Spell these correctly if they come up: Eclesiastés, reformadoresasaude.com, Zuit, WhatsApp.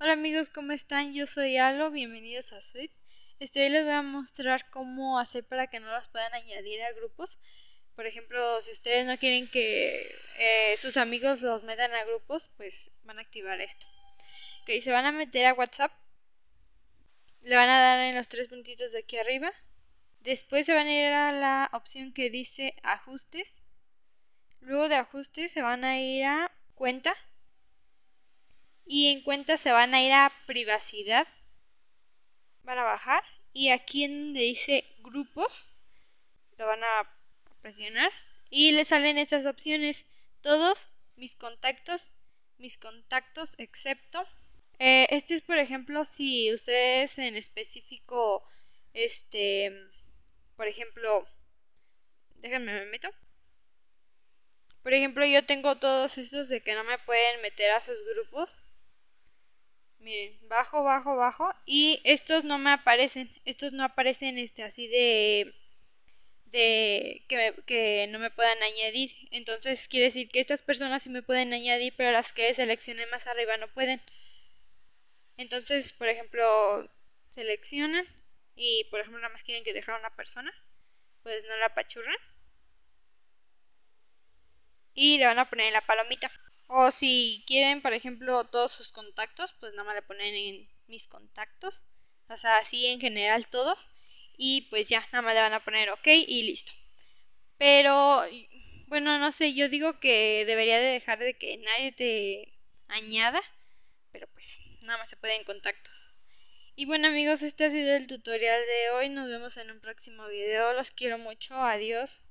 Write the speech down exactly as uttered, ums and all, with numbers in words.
Hola amigos, ¿cómo están? Yo soy Alo, bienvenidos a Zuit. Este hoy les voy a mostrar cómo hacer para que no los puedan añadir a grupos. Por ejemplo, si ustedes no quieren que eh, sus amigos los metan a grupos, pues van a activar esto. Ok, se van a meter a WhatsApp. Le van a dar en los tres puntitos de aquí arriba. Después se van a ir a la opción que dice ajustes. Luego de ajustes se van a ir a cuenta. Y en cuenta se van a ir a privacidad, van a bajar y aquí en donde dice grupos lo van a presionar y le salen estas opciones: todos, mis contactos, mis contactos excepto. Eh, este es por ejemplo si ustedes en específico, este, por ejemplo, déjenme me meto. Por ejemplo, yo tengo todos estos de que no me pueden meter a sus grupos. Miren, bajo, bajo, bajo. Y estos no me aparecen. Estos no aparecen este, así de... de que, me, que no me puedan añadir. Entonces quiere decir que estas personas sí me pueden añadir, pero las que seleccioné más arriba no pueden. Entonces, por ejemplo, seleccionan y por ejemplo nada más quieren que dejar a una persona, pues no la apachurran y le van a poner en la palomita. O si quieren, por ejemplo, todos sus contactos, pues nada más le ponen en mis contactos. O sea, así en general todos. Y pues ya, nada más le van a poner ok y listo. Pero, bueno, no sé, yo digo que debería de dejar de que nadie te añada. Pero pues, nada más se pueden contactos. Y bueno amigos, este ha sido el tutorial de hoy. Nos vemos en un próximo video. Los quiero mucho, adiós.